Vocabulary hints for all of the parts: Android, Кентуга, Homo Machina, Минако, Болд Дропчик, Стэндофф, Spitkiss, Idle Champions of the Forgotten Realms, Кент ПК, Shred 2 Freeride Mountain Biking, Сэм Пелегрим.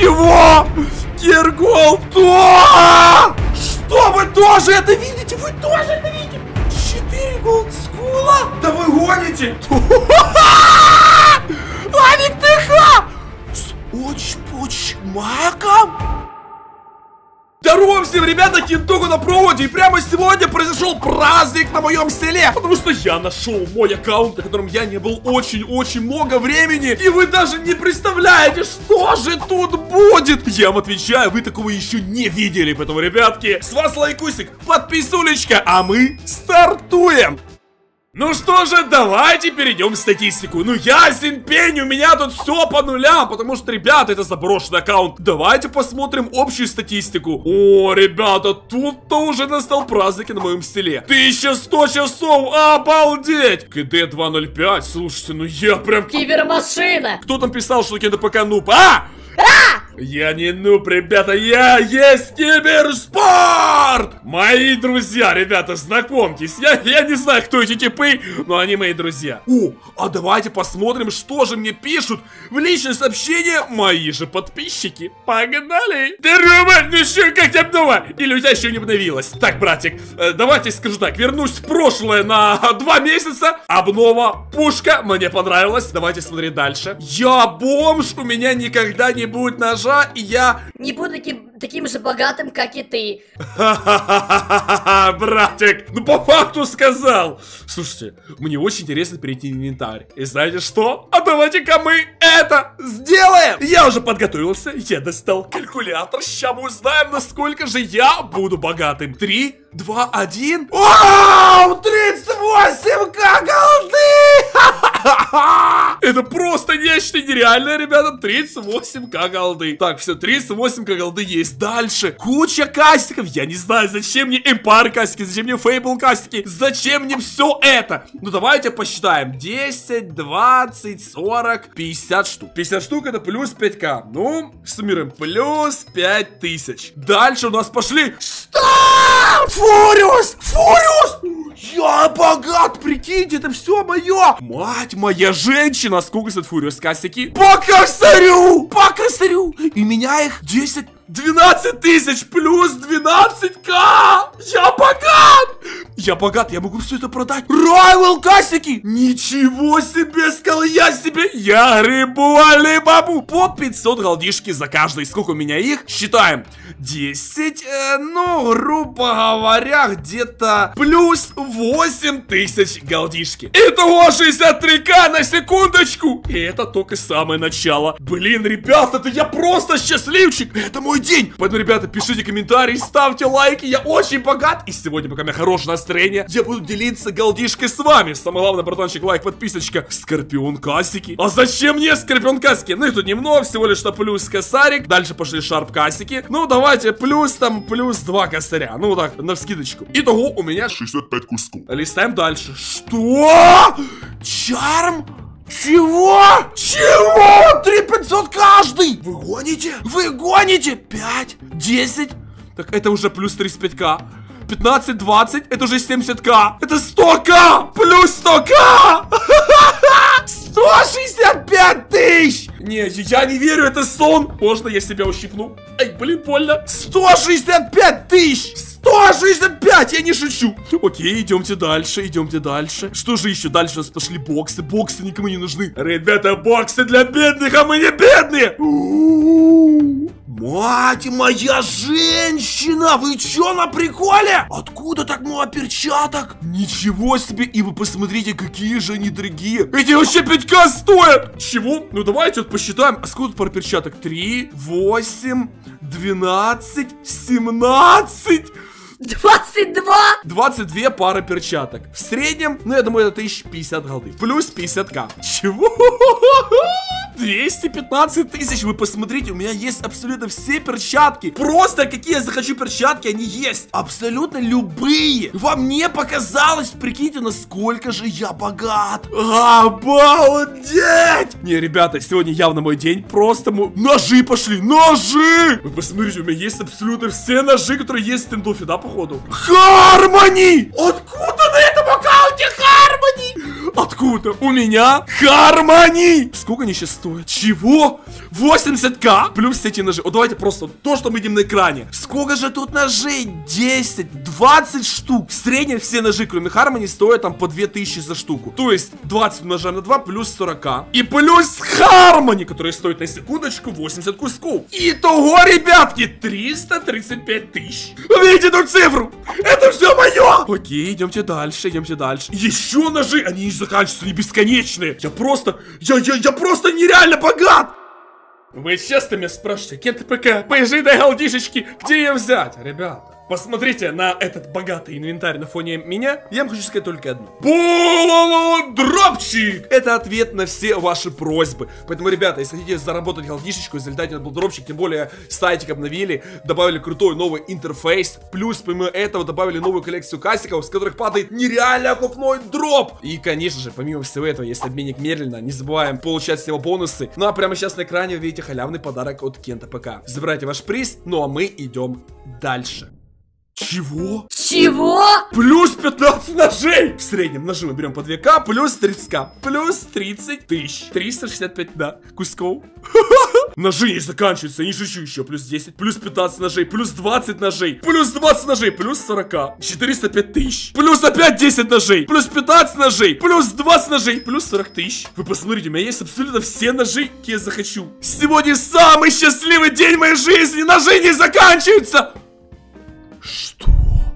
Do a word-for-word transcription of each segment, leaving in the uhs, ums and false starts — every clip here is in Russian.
Чего? Киргол, то! Что вы тоже это видите? Вы тоже это видите? четыре голдскула? Да вы гоните! Лавик ТХ! С оч-поч-маком? Здорово всем, ребята, Кентуга на проводе. И прямо сегодня произошел праздник на моем селе, потому что я нашел мой аккаунт, на котором я не был очень-очень много времени. И вы даже не представляете, что же тут будет. Я вам отвечаю, вы такого еще не видели. Поэтому, ребятки, с вас лайкусик, подписулечка, а мы стартуем. Ну что же, давайте перейдем в статистику. Ну ясен пень, у меня тут все по нулям, потому что, ребята, это заброшенный аккаунт. Давайте посмотрим общую статистику. О, ребята, тут-то уже настал праздник на моем селе. тысяча сто часов, обалдеть! КД два ноль пять, слушайте, ну я прям... Кибермашина! Кто там писал, что Кент ПК нуб? А! А! Я не нуб, ребята, я есть киберспорт! Мои друзья, ребята, знакомьтесь, я, я не знаю, кто эти типы, но они мои друзья. О, а давайте посмотрим, что же мне пишут в личное сообщение мои же подписчики. Погнали! Здорово, ну что, как тебя обнова? Или у тебя еще не обновилась? Так, братик, давайте скажу так, вернусь в прошлое на два месяца. Обнова, пушка, мне понравилась, давайте смотреть дальше. Я бомж, у меня никогда не будет нажать. И я не буду таким, таким же богатым, как и ты. Ха-ха-ха-ха-ха, братик, ну по факту сказал. Слушайте, мне очень интересно перейти в инвентарь. И знаете что? А давайте-ка мы это сделаем. Я уже подготовился, я достал калькулятор. Сейчас мы узнаем, насколько же я буду богатым. три, два, один. Вау, тридцать восемь ка голды! Это просто нечто нереальное, ребята. тридцать восемь ка голды. Так, все, тридцать восемь ка голды есть. Дальше куча кастиков. Я не знаю, зачем мне Эмпайр кастики, зачем мне Фейбл кастики, зачем мне все это. Ну давайте посчитаем. десять, двадцать, сорок, пятьдесят штук. пятьдесят штук это плюс пять ка. Ну, суммируем. Плюс пять тысяч. Дальше у нас пошли... Что? Фуриус! Фуриус! Я богат, прикиньте, это все мое! Мать моя женщина! Сколько стоит Фуриус косяки? По косарю! По косарю! И меня их десять, двенадцать тысяч плюс двенадцать ка! Я богат! Я богат, я могу все это продать. Райвел касики! Ничего себе, сказал я себе. Я рыбу, али бабу. По пятьсот голдишки за каждый. Сколько у меня их? Считаем. десять, э, ну, грубо говоря, где-то плюс восемь тысяч голдишки. Итого шестьдесят три ка на секундочку. И это только самое начало. Блин, ребята, это я просто счастливчик. Это мой день. Поэтому, ребята, пишите комментарии, ставьте лайки. Я очень богат. И сегодня, пока у меня хороший настрой, я буду делиться голдишкой с вами. Самое главное, братанчик, лайк, подписочка. Скорпион касики. А зачем мне скорпион касики? Ну и тут немного, всего лишь на плюс косарик. Дальше пошли шарп касики. Ну давайте плюс там, плюс два косаря. Ну так, навскидочку. Итого у меня шестьдесят пять кусков. Листаем дальше. Что? Чарм? Чего? Чего? три тысячи пятьсот каждый. Вы гоните? Вы гоните? пять, десять. Так это уже плюс тридцать пять ка. пятнадцать, двадцать, это уже семьдесят ка. Это сто ка, плюс сто ка. сто шестьдесят пять тысяч. Не, я не верю, это сон. Можно я себя ущипну? Ай, блин, больно. сто шестьдесят пять тысяч. сто шестьдесят пять, я не шучу. Окей, идемте дальше, идемте дальше. Что же еще? Дальше у нас пошли боксы. Боксы никому не нужны. Ребята, боксы для бедных, а мы не бедные. Мать моя женщина, вы чё на приколе? Откуда так много перчаток? Ничего себе, и вы посмотрите, какие же они дорогие. Эти вообще пять ка стоят. Чего? Ну давайте вот посчитаем. А сколько пар перчаток? три, восемь, двенадцать, семнадцать... двадцать два! двадцать две пары перчаток. В среднем, ну я думаю, это тысяча пятьдесят голды. Плюс пятьдесят ка. Чего? двести пятнадцать тысяч, вы посмотрите, у меня есть абсолютно все перчатки. Просто какие я захочу перчатки, они есть. Абсолютно любые. Вам не показалось, прикиньте, насколько же я богат. Обалдеть! Не, ребята, сегодня явно мой день. Просто мы... Ножи пошли, ножи! Вы посмотрите, у меня есть абсолютно все ножи, которые есть в Стэндоффе, да, походу? Хармони! Откуда на этом аккаунте Хармони? Откуда? У меня Хармони! Сколько они сейчас стоят? Чего? восемьдесят ка плюс эти ножи. Вот давайте просто то, что мы видим на экране. Сколько же тут ножей? десять, двадцать штук. В среднем все ножи, кроме Хармони, стоят там по две тысячи за штуку. То есть двадцать умножаем на два плюс сорок. И плюс Хармони, который стоит на секундочку восемьдесят кусков. Итого, ребятки, триста тридцать пять тысяч. Видите эту цифру? Это все мое. Окей, идемте дальше, идемте дальше. Еще ножи, они не заканчиваются, не бесконечные. Я просто, я, я, я просто нереально богат. Вы часто меня спрашиваете: Кент ПК, поезжай дай голдишечки, где ее взять, ребята? Посмотрите на этот богатый инвентарь на фоне меня. Я вам хочу сказать только одно: Болд Дропчик! Это ответ на все ваши просьбы. Поэтому, ребята, если хотите заработать голдишечку, залетайте на Болд Дропчик. Тем более сайтик обновили, добавили крутой новый интерфейс. Плюс, помимо этого, добавили новую коллекцию кассиков, с которых падает нереально окупной дроп. И, конечно же, помимо всего этого, есть обменник Мерлина. Не забываем получать с него бонусы. Ну а прямо сейчас на экране вы видите халявный подарок от Кента ПК. Забирайте ваш приз, ну а мы идем дальше. Чего? Чего? Плюс пятнадцать ножей! В среднем ножи мы берем по две ка, плюс тридцать ка, плюс тридцать тысяч. триста шестьдесят пять, да, кусков. Ножи не заканчиваются, я не шучу, еще плюс десять, плюс пятнадцать ножей, плюс двадцать ножей, плюс двадцать ножей, плюс сорок, четыреста пять тысяч, плюс опять десять ножей, плюс пятнадцать ножей, плюс двадцать ножей, плюс сорок тысяч. Вы посмотрите, у меня есть абсолютно все ножи, какие я захочу. Сегодня самый счастливый день моей жизни, ножи не заканчиваются! Что?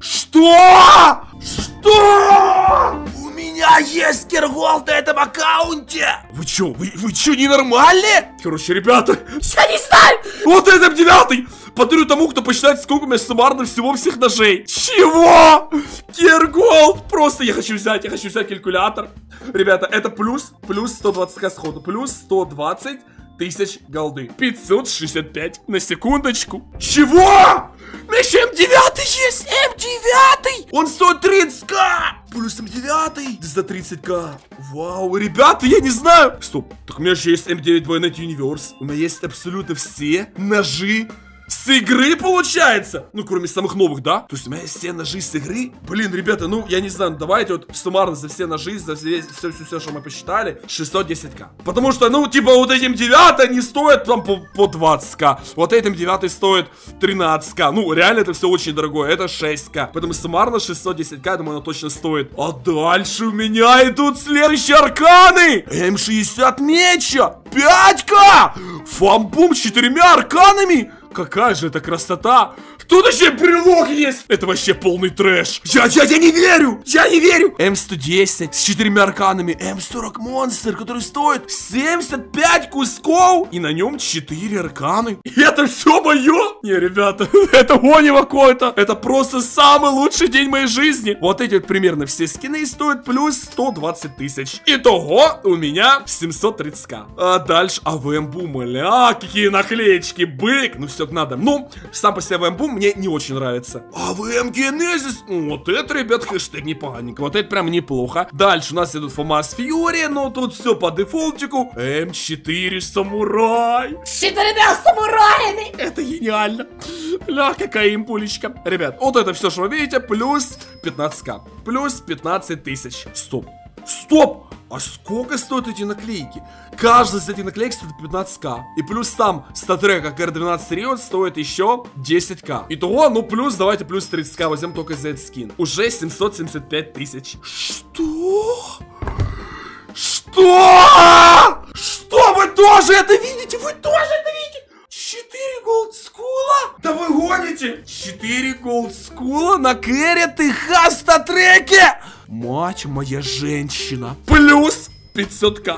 Что? Что? У меня есть кирголд на этом аккаунте! Вы чё? Вы, вы чё, ненормальные? Короче, ребята, я не знаю! Вот этот девятый! Подарю тому, кто посчитает, сколько у меня суммарно всего всех ножей. Чего? Кирголд! Просто я хочу взять, я хочу взять калькулятор. Ребята, это плюс, плюс сто двадцать ка сходу, плюс сто двадцать тысяч голды. пятьсот шестьдесят пять на секундочку. Чего? Еще эм девять есть! эм девять! Он сто тридцать ка! Плюс эм девять за тридцать ка. Вау, ребята, я не знаю. Стоп, так у меня же есть эм девять двойной Universe. У меня есть абсолютно все ножи с игры, получается. Ну, кроме самых новых, да? То есть у меня есть все ножи с игры? Блин, ребята, ну, я не знаю, давайте вот суммарно за все ножи, за все, все, все, все что мы посчитали, шестьсот десять ка. Потому что, ну, типа, вот этим девятым не стоит там по, по двадцать ка. Вот этим девятым стоит тринадцать ка. Ну, реально это все очень дорогое, это шесть ка. Поэтому суммарно шестьсот десять ка, я думаю, оно точно стоит. А дальше у меня идут следующие арканы. эм шестьдесят меча, пять ка. Фамбум с четырьмя арканами. Какая же это красота! Тут еще брелок есть! Это вообще полный трэш! Я, я, я не верю! Я не верю! эм сто десять с четырьмя арканами, эм сорок монстр, который стоит семьдесят пять кусков, и на нем четыре арканы. И это все мое? Не, ребята, это гонево какое-то. Это просто самый лучший день моей жизни. Вот эти вот примерно все скины стоят плюс сто двадцать тысяч. Итого у меня семьсот тридцать ка. А дальше АВМ-бум, а, какие наклеечки, бык, ну все надо. Ну, сам по себе АВМ-бум мне не очень нравится. АВМ Генезис, вот это, ребят, хэштег непоганенько. Вот это прям неплохо. Дальше у нас идут Фомас Фьюри, но тут все по дефолтику. эм четыре Самурай. С четырьмя самураями. Это гениально. Ля, какая импулечка. Ребят, вот это все, что вы видите, плюс пятнадцать ка. Плюс пятнадцать тысяч. Стоп. Стоп! А сколько стоят эти наклейки? Каждая из этих наклеек стоит пятнадцать ка. И плюс там статрека ка эр двенадцать Риот стоит еще десять ка. Итого, ну плюс, давайте плюс тридцать ка возьмем только за этот скин. Уже семьсот семьдесят пять тысяч. Что? Что? Что вы тоже это видите? Вы тоже это видите? четыре голдскула? Да вы гоните! четыре голдскула на кэрри и хастатреке! Мать моя женщина. Плюс пятьсот ка.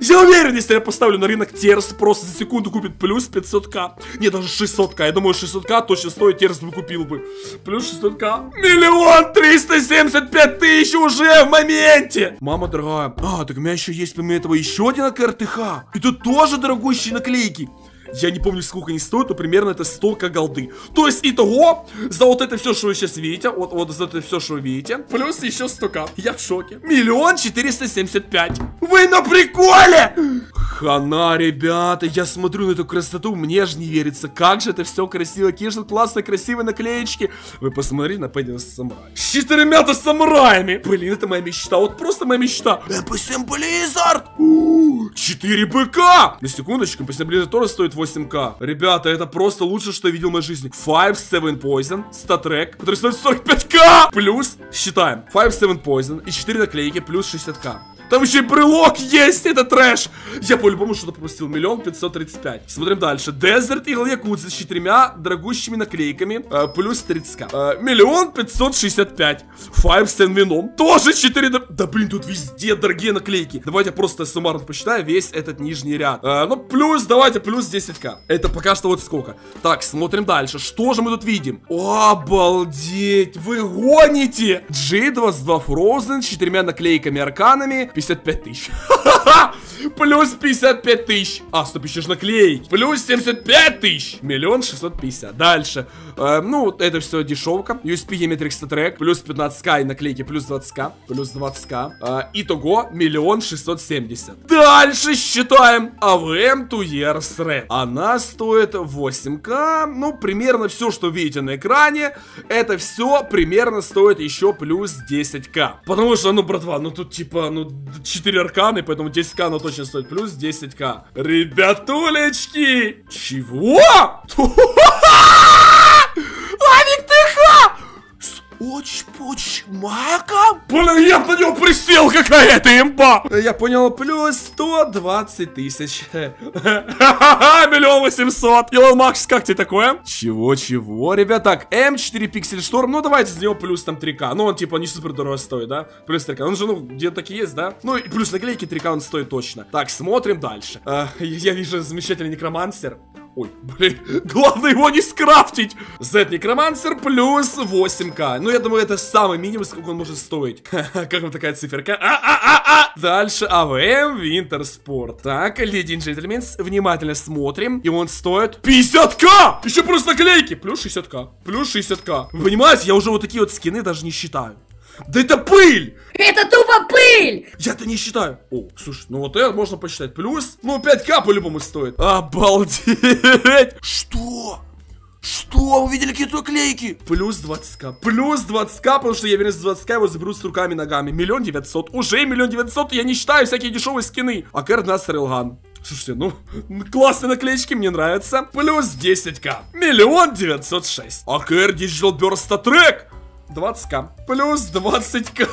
Я уверен, если я поставлю на рынок Терс, просто за секунду купит плюс пятьсот ка. Не, даже шестьсот ка. Я думаю, шестьсот ка точно стоит, Терс бы купил бы. Плюс шестьсот ка. Миллион триста семьдесят пять тысяч уже в моменте. Мама дорогая. А, так у меня еще есть помимо этого еще один АКРТХ. И тут тоже дорогущие наклейки. Я не помню, сколько они стоят, но примерно это столько голды. То есть, итого, за вот это все, что вы сейчас видите, вот, вот за это все, что вы видите, плюс еще сто ка. Я в шоке. Миллион четыреста семьдесят пять. Вы на приколе! Хана, ребята, я смотрю на эту красоту, мне же не верится, как же это все красиво, какие же классные, красивые наклеечки. Вы посмотрите на Пэддина самурая. С четырьмя-то самураями. Блин, это моя мечта, вот просто моя мечта. эм пи семь Blizzard. четыре пэ ка. На секундочку, эм пи семь Blizzard тоже стоит восемь ка. Ребята, это просто лучшее, что я видел в моей жизни. файв севен Poison, статрек, который стоит сорок пять ка. Плюс, считаем, файв севен Poison и четыре наклейки плюс шестьдесят ка. Там еще и брелок есть, это трэш. Я по-любому что-то пропустил, миллион пятьсот тридцать пять. Смотрим дальше. Desert Eagle Якудза с четырьмя дорогущими наклейками, э, плюс тридцать ка. Миллион пятьсот шестьдесят пять. Five Stand Venom тоже четыре. Да блин, тут везде дорогие наклейки. Давайте я просто суммарно посчитаю весь этот нижний ряд. Э, ну плюс, давайте плюс десять ка. Это пока что вот сколько. Так, смотрим дальше. Что же мы тут видим? Обалдеть, вы гоните. джи двадцать два Frozen с четырьмя наклейками арканами. пятьдесят пять тысяч. Плюс пятьдесят пять тысяч. А, сто тысяч наклеек. Плюс семьдесят пять тысяч. Миллион шестьсот пятьдесят. Дальше. Э, ну, это все дешевка. ю эс пи Geometric Statrek. Плюс пятнадцать ка и наклейки. Плюс двадцать ка. Плюс двадцать ка. Э, итого миллион шестьсот семьдесят. Дальше считаем. эй ви эм two years Red. Она стоит восемь ка. Ну, примерно все, что видите на экране, это все примерно стоит еще плюс десять ка. Потому что, ну, братва, ну тут типа, ну, четыре арканы, поэтому десять ка оно точно стоит. Плюс десять ка. Ребятулечки! Чего? Лавик ТХ! С оч-поч-маком? Блин, я на него присел, какая это имба! Я понял, плюс сто двадцать тысяч. Ха-ха-ха, миллион восемьсот. Илон Макс, как тебе такое? Чего-чего, ребят? Так, эм четыре Пиксель Шторм, ну давайте с него плюс там три ка. Ну он типа не супер дорого стоит, да? Плюс три ка, он же, ну, где-то так и есть, да? Ну и плюс наклейки три ка он стоит точно. Так, смотрим дальше. Э, я вижу замечательный некромансер. Ой, блин, главное его не скрафтить. зет-некромансер плюс восемь ка. Ну, я думаю, это самый минимум, сколько он может стоить. Как вам такая циферка? А-а-а-а! Дальше эй ви эм Winter Sport. Так, леди и джентльмены, внимательно смотрим. И он стоит пятьдесят ка! Еще плюс наклейки. Плюс шестьдесят ка. Плюс шестьдесят ка. Вы понимаете, я уже вот такие вот скины даже не считаю. Да это пыль! Это тупо пыль! Я-то не считаю. О, слушай, ну вот это можно посчитать. Плюс, ну пять ка по-любому стоит. Обалдеть! Что? Что? Вы видели какие-то клейки? Плюс двадцать ка. Плюс двадцать ка, потому что я вернусь с двадцать ка его заберу с руками и ногами. Миллион девятьсот. Уже миллион девятьсот, я не считаю всякие дешевые скины. А Кернас Релган. Слушайте, ну, классные наклеечки, мне нравятся. Плюс десять ка. Миллион девятьсот шесть. А Кэр Digital Burst Statrek. двадцать ка. Плюс двадцать ка.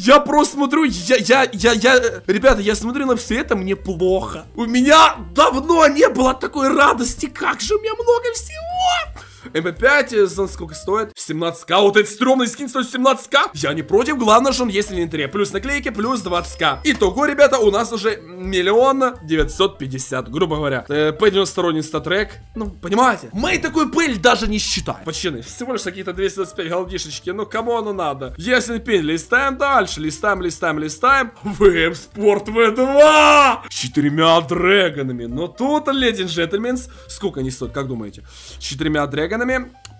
Я просто смотрю, я, я, я, я, ребята, я смотрю на все это, мне плохо. У меня давно не было такой радости, как же у меня много всего. эм пэ пять, знаете, сколько стоит? семнадцать ка, вот этот стрёмный скин стоит семнадцать ка. Я не против, главное, что он есть в инвентаре. Плюс наклейки, плюс двадцать ка. Итого, ребята, у нас уже миллион девятьсот пятьдесят, грубо говоря. пэ девяносто два статрек, ну, понимаете? Мы такой пыль даже не считаем. Почины, всего лишь какие-то двести двадцать пять голдишечки, ну, кому оно надо? Если пень, листаем дальше, листаем, листаем, листаем. ви эм Sport ви два! С четырьмя дрэгонами. Но тут, леди и джентльмены, сколько они стоят, как думаете? С четырьмя дрэгонами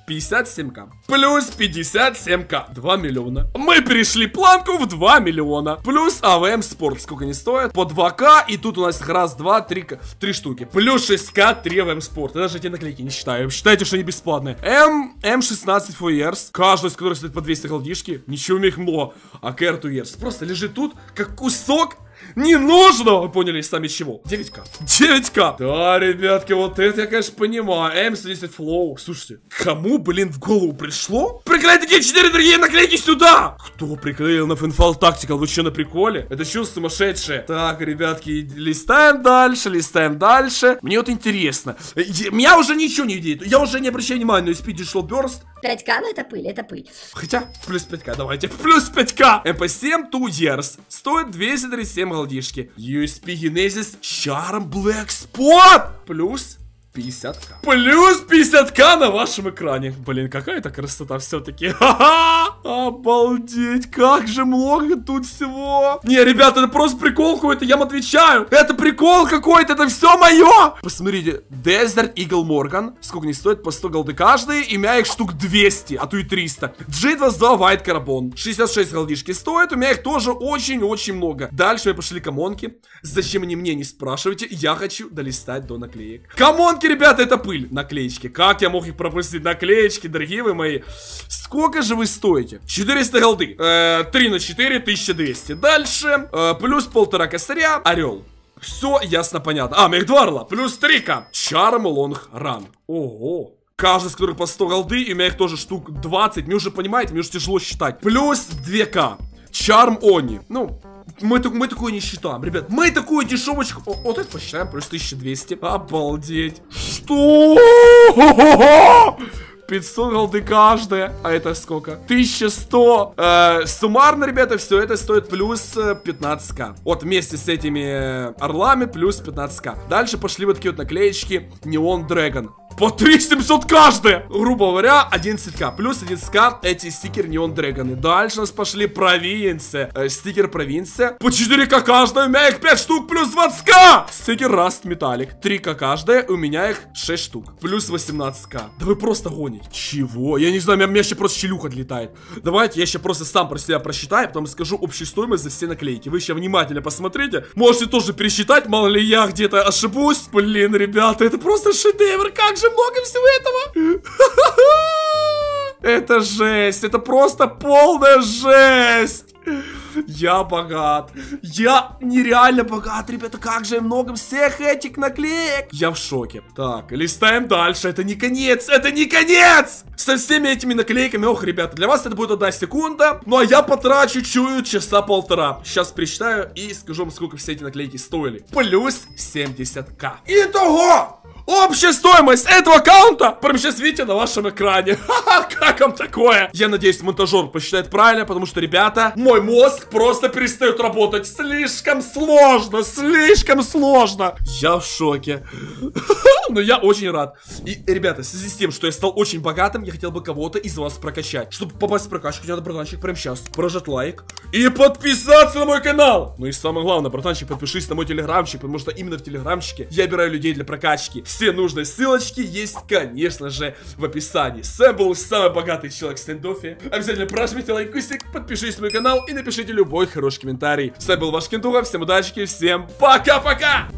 пятьдесят семь ка. Плюс пятьдесят семь ка. два миллиона. Мы перешли планку в два миллиона. Плюс эй ви эм Sport. Сколько они стоят? По два ка. И тут у нас раз, два, три, три штуки. Плюс шесть ка, три эй ви эм Sport. Я даже эти наклейки не считаю. Считайте, что они бесплатные. М, эм шестнадцать four years. Каждый из которых стоит по двести голдишки. Ничего у них мло. А кей ар two years. Просто лежит тут, как кусок. Не нужно, вы поняли сами чего. девять ка. девять ка. Да, ребятки, вот это я, конечно, понимаю. эм семьдесят Flow. Слушайте, кому, блин, в голову пришло? Приклеить такие четыре другие наклейки сюда! Кто приклеил на Finfall Tactical? Вы что, на приколе? Это что, сумасшедшее? Так, ребятки, листаем дальше, листаем дальше. Мне вот интересно. Я, меня уже ничего не идеет. Я уже не обращаю внимания на ю эс пи Digital Burst. пять ка, ну это пыль, это пыль. Хотя, плюс пять ка, давайте. Плюс пять ка. эм пэ семь two years. Стоит двести тридцать семь голдишки. ю эс пи Genesis Charm Black Spot. Плюс пятьдесят ка. Плюс пятьдесят ка на вашем экране. Блин, какая-то красота все-таки. Ха-ха! Обалдеть, как же много тут всего. Не, ребята, это просто прикол какой-то, я вам отвечаю. Это прикол какой-то, это все мое. Посмотрите, Desert Eagle Morgan. Сколько не стоит? По сто голды каждый. И у меня их штук двести, а то и триста. джи двадцать два White Carbon. шестьдесят шесть голдишки стоит. У меня их тоже очень-очень много. Дальше мы пошли комонки. Зачем они мне, не спрашивайте. Я хочу долистать до наклеек. Комонки, ребята, это пыль. Наклеечки. Как я мог их пропустить? Наклеечки, дорогие вы мои. Сколько же вы стоите? четыреста голды. Э, три на четыре, тысяча двести. Дальше. Э, плюс полтора косаря. Орел. Все ясно, понятно. А, Мехдварла. Плюс три ка. Чарм Лонг Ран. Ого. Каждый из которых по сто голды. И у меня их тоже штук двадцать. Мне уже, понимаете, мне уже тяжело считать. Плюс две ка. Чарм Они. Ну... Мы, мы такое не считаем, ребят. Мы такую дешевочку... О, вот это посчитаем. Плюс тысяча двести. Обалдеть. Что? пятьсот голды каждая. А это сколько? тысяча сто. Э, суммарно, ребята, все это стоит плюс пятнадцать ка. Вот вместе с этими орлами плюс пятнадцать ка. Дальше пошли вот такие вот наклеечки. Neon Dragon. По три тысячи семьсот каждая. Грубо говоря, одиннадцать ка. Плюс одиннадцать ка эти стикеры Neon Dragon. Дальше у нас пошли провинция. Э, стикер провинция. По четыре ка каждая. У меня их пять штук. Плюс двадцать ка. Стикер Rust Metallic. три ка каждая. У меня их шесть штук. Плюс восемнадцать ка. Да вы просто гоните. Чего? Я не знаю. У меня, у меня еще просто щелюха отлетает. Давайте я еще просто сам про себя просчитаю. Потом скажу общую стоимость за все наклейки. Вы еще внимательно посмотрите. Можете тоже пересчитать. Мало ли я где-то ошибусь. Блин, ребята, это просто шедевр. Как же много всего этого. Это жесть. Это просто полная жесть. Я богат. Я нереально богат, ребята. Как же много всех этих наклеек. Я в шоке. Так, листаем дальше. Это не конец. Это не конец. Со всеми этими наклейками. Ох, ребята, для вас это будет одна секунда. Ну, а я потрачу, чую, часа полтора. Сейчас пересчитаю и скажу вам, сколько все эти наклейки стоили. Плюс семьдесят ка. Итого! Общая стоимость этого аккаунта прямо сейчас видите на вашем экране. Ха-ха, как вам такое? Я надеюсь, монтажер посчитает правильно, потому что, ребята, мой мозг просто перестает работать. Слишком сложно, слишком сложно. Я в шоке. Но я очень рад. И, ребята, в связи с тем, что я стал очень богатым, я хотел бы кого-то из вас прокачать. Чтобы попасть в прокачку, надо, братанчик, прямо сейчас прожать лайк и подписаться на мой канал. Ну и самое главное, братанчик, подпишись на мой телеграмчик, потому что именно в телеграмчике я обираю людей для прокачки. Все нужные ссылочки есть, конечно же, в описании. С вами был самый богатый человек в Стэндоффе. Обязательно прожмите лайкусик, подпишись на мой канал и напишите любой хороший комментарий. С вами был ваш Кентуга, всем удачи, всем пока-пока!